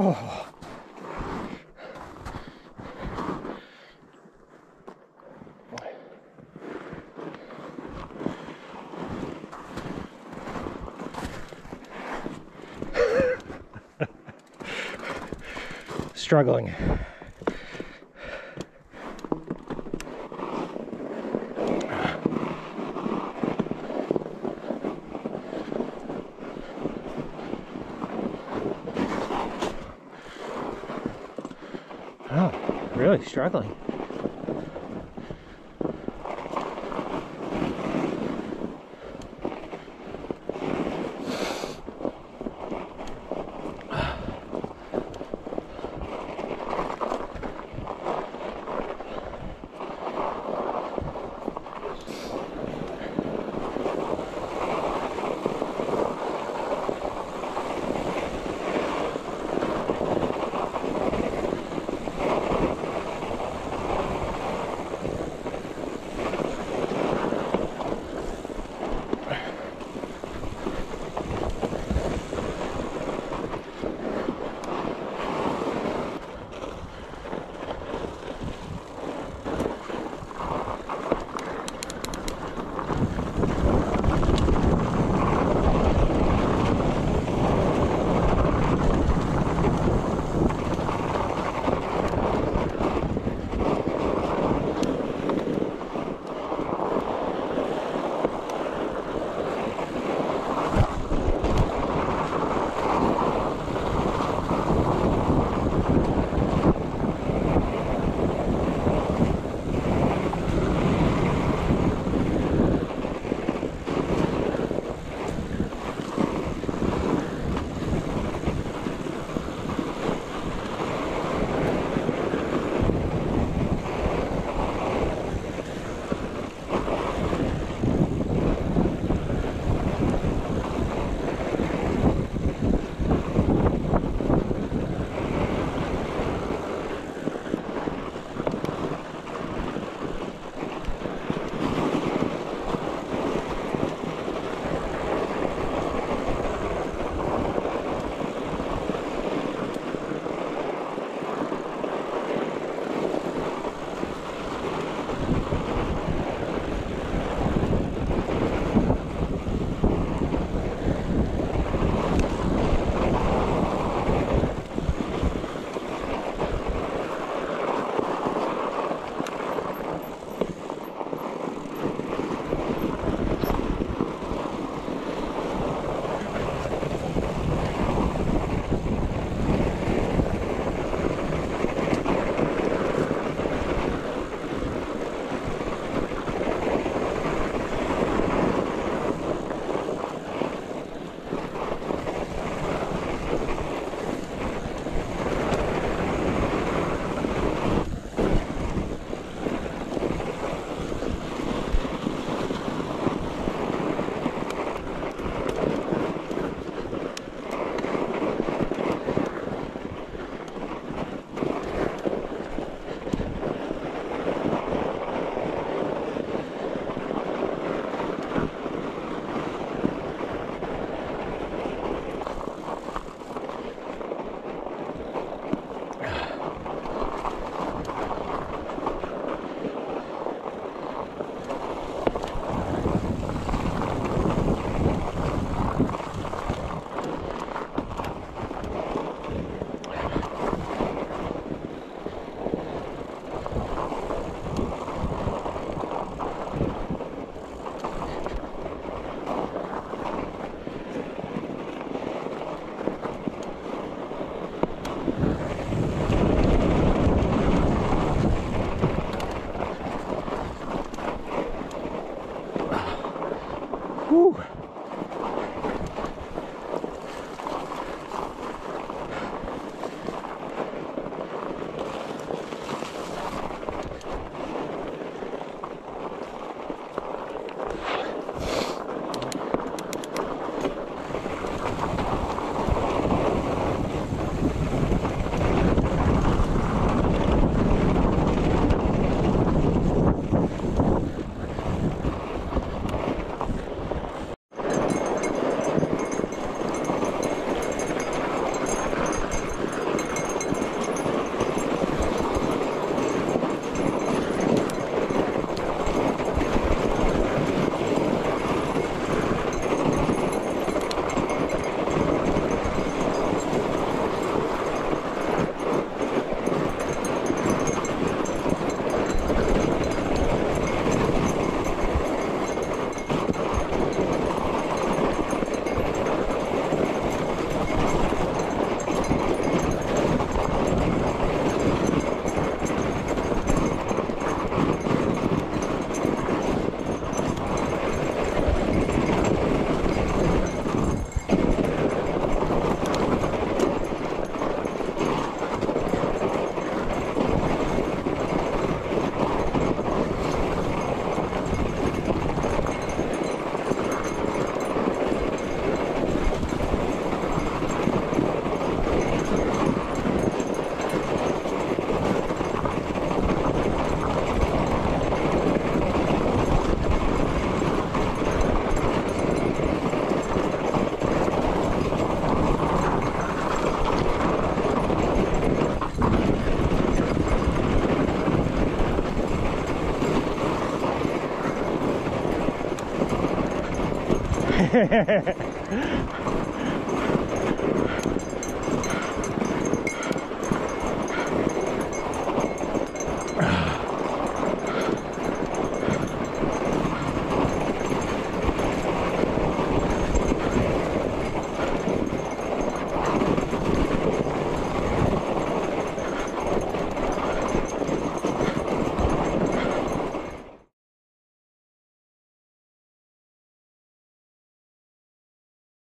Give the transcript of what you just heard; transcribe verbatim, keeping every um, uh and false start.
Oh. Struggling. Oh, really struggling.